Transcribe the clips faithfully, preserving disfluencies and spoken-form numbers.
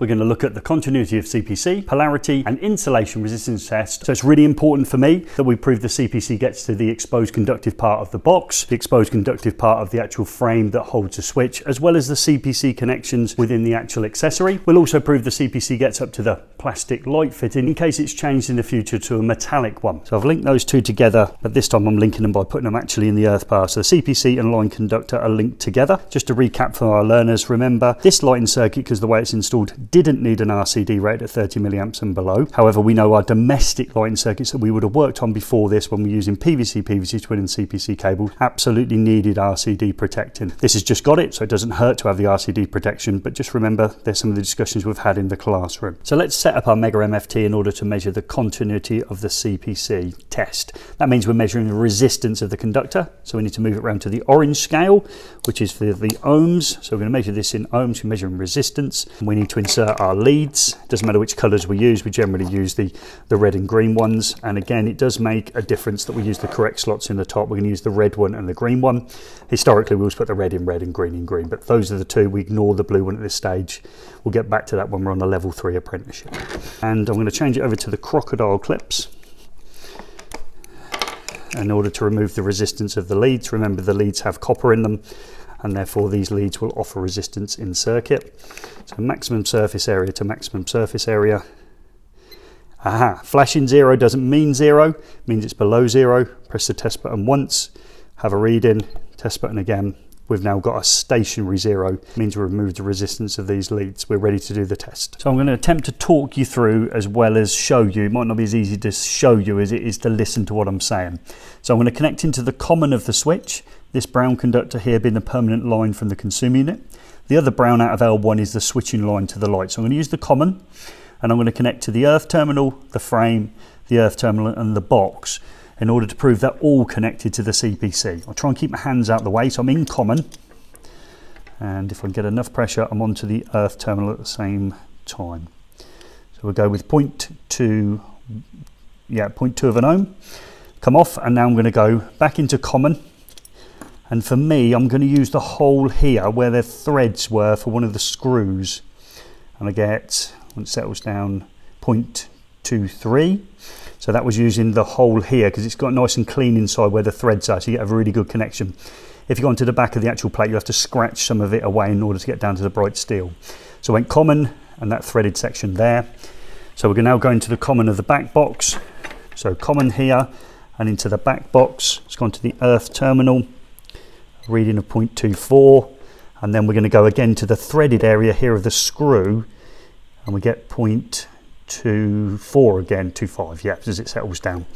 We're going to look at the continuity of C P C, polarity and insulation resistance test. So it's really important for me that we prove the C P C gets to the exposed conductive part of the box, the exposed conductive part of the actual frame that holds the switch, as well as the C P C connections within the actual accessory. We'll also prove the C P C gets up to the plastic light fitting in case it's changed in the future to a metallic one. So I've linked those two together, but this time I'm linking them by putting them actually in the earth bar. So the C P C and line conductor are linked together. Just to recap for our learners, remember this lighting circuit, because the way it's installed, didn't need an R C D rate at thirty milliamps and below. However, we know our domestic lighting circuits that we would have worked on before this, when we're using P V C, P V C twin and C P C cables, absolutely needed R C D protecting. This has just got it, so it doesn't hurt to have the R C D protection, but just remember there's some of the discussions we've had in the classroom. So let's set up our Megger M F T in order to measure the continuity of the C P C test. That means we're measuring the resistance of the conductor, so we need to move it around to the orange scale, which is for the ohms. So we're going to measure this in ohms, we're measuring resistance, and we need to insert Insert our leads. Doesn't matter which colors we use, we generally use the the red and green ones, and again it does make a difference that we use the correct slots in the top. We're going to use the red one and the green one. Historically we always put the red in red and green in green, but those are the two. We ignore the blue one at this stage. We'll get back to that when we're on a level three apprenticeship. And I'm going to change it over to the crocodile clips in order to remove the resistance of the leads. Remember the leads have copper in them, and therefore these leads will offer resistance in circuit. So maximum surface area to maximum surface area. Aha, flashing zero doesn't mean zero, it means it's below zero. Press the test button once, have a reading, test button again. We've now got a stationary zero, it means we've removed the resistance of these leads. We're ready to do the test. So I'm going to attempt to talk you through as well as show you. It might not be as easy to show you as it is to listen to what I'm saying. So I'm going to connect into the common of the switch, this brown conductor here being the permanent line from the consumer unit. The other brown out of L one is the switching line to the light. So I'm going to use the common, and I'm going to connect to the earth terminal, the frame, the earth terminal and the box, in order to prove they're all connected to the C P C. I'll try and keep my hands out of the way, so I'm in common, and if I get enough pressure I'm onto the earth terminal at the same time. So we'll go with zero point two, yeah, zero point two of an ohm, come off, and now I'm going to go back into common, and for me I'm going to use the hole here where the threads were for one of the screws, and I get, when it settles down, zero point two three. So that was using the hole here because it's got nice and clean inside where the threads are, so you get a really good connection. If you go onto the back of the actual plate, you have to scratch some of it away in order to get down to the bright steel. So I went common and that threaded section there. So we're now going to the common of the back box. So common here and into the back box. It's gone to the earth terminal, reading of zero point two four. And then we're going to go again to the threaded area here of the screw, and we get zero point two four again, two point five, yeah, as it settles down.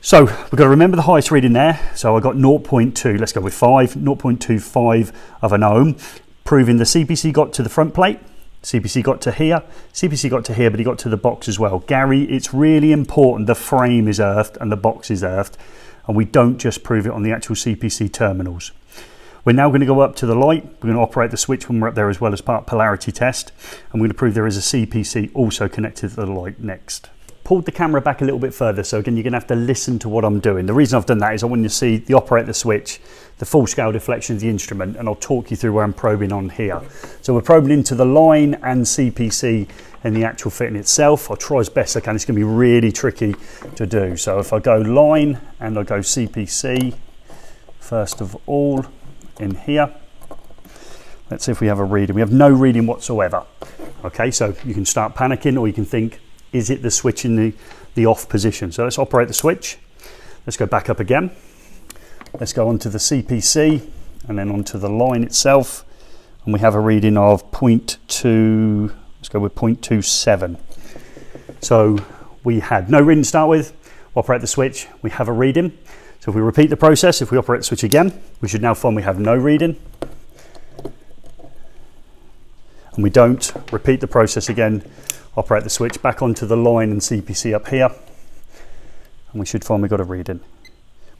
So we've got to remember the highest reading there. So I got zero point two, let's go with five, zero point two five of an ohm, proving the C P C got to the front plate, C P C got to here, C P C got to here, but he got to the box as well. Gary, it's really important the frame is earthed and the box is earthed, and we don't just prove it on the actual C P C terminals. We're now going to go up to the light. We're going to operate the switch when we're up there as well as part of polarity test. I'm going to prove there is a C P C also connected to the light next. Pulled the camera back a little bit further, so again, you're going to have to listen to what I'm doing. The reason I've done that is I want you to see the operator, the switch, the full scale deflection of the instrument, and I'll talk you through where I'm probing on here. So we're probing into the line and C P C and the actual fitting itself. I'll try as best I can. It's going to be really tricky to do. So if I go line and I go C P C, first of all, in here, let's see if we have a reading. We have no reading whatsoever. Okay, so you can start panicking, or you can think, is it the switch in the, the off position? So let's operate the switch. Let's go back up again. Let's go onto the C P C and then onto the line itself. And we have a reading of zero point two, let's go with zero point two seven. So we had no reading to start with. We'll operate the switch, we have a reading. So if we repeat the process, if we operate the switch again, we should now find we have no reading. And we don't. Repeat the process again, operate the switch back onto the line and C P C up here, and we should find we got a reading.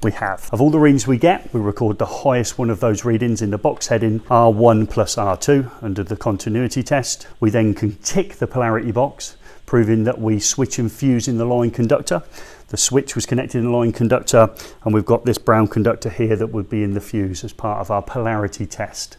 We have. Of all the readings we get, we record the highest one of those readings in the box heading R one plus R two under the continuity test. We then can tick the polarity box, proving that we switch and fuse in the line conductor. The switch was connected in the line conductor, and we've got this brown conductor here that would be in the fuse as part of our polarity test.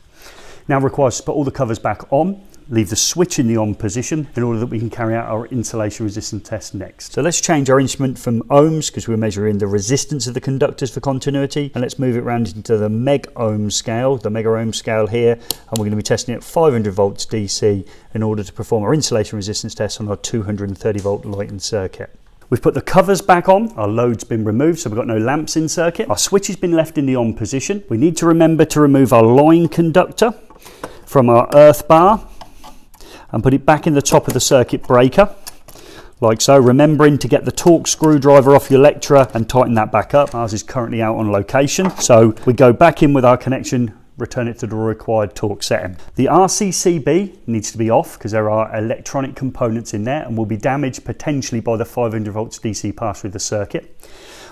Now requires to put all the covers back on. leave the switch in the on position in order that we can carry out our insulation resistance test next. So let's change our instrument from ohms, because we're measuring the resistance of the conductors for continuity, and let's move it around into the meg ohm scale, the mega ohm scale here, and we're going to be testing at five hundred volts D C in order to perform our insulation resistance test on our two hundred thirty volt lighting circuit. We've put the covers back on, our load's been removed, so we've got no lamps in circuit. Our switch has been left in the on position. We need to remember to remove our line conductor from our earth bar and put it back in the top of the circuit breaker, like so, remembering to get the torque screwdriver off your Electra and tighten that back up. Ours is currently out on location, so we go back in with our connection, return it to the required torque setting. The R C C B needs to be off because there are electronic components in there and will be damaged potentially by the five hundred volts D C pass through the circuit.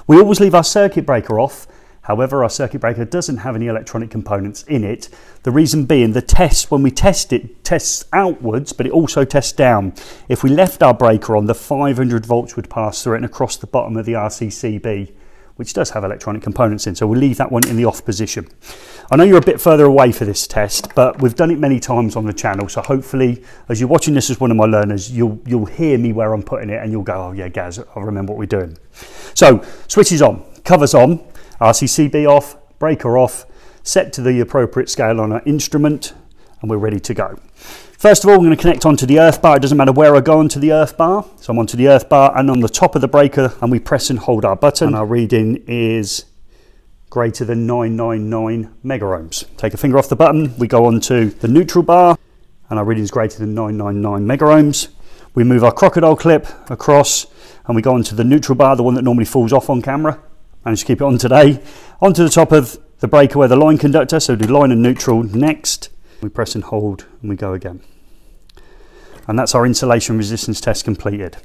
We always leave our circuit breaker off. However, our circuit breaker doesn't have any electronic components in it. The reason being, the test, when we test it, tests outwards, but it also tests down. If we left our breaker on, the five hundred volts would pass through it and across the bottom of the R C C B, which does have electronic components in, so we'll leave that one in the off position. I know you're a bit further away for this test, but we've done it many times on the channel, so hopefully, as you're watching this as one of my learners, you'll, you'll hear me where I'm putting it, and you'll go, oh yeah, Gaz, I remember what we're doing. So, switches on, covers on, R C C B off, breaker off, set to the appropriate scale on our instrument, and we're ready to go. First of all, I'm going to connect onto the earth bar. It doesn't matter where I go onto the earth bar. So I'm onto the earth bar and on the top of the breaker, and we press and hold our button. And our reading is greater than nine ninety-nine megaohms. Take a finger off the button. We go onto the neutral bar, and our reading is greater than nine ninety-nine megaohms. We move our crocodile clip across, and we go onto the neutral bar, the one that normally falls off on camera. Managed to keep it on today. Onto the top of the breaker where the line conductor. So do line and neutral next. We press and hold, and we go again. And that's our insulation resistance test completed.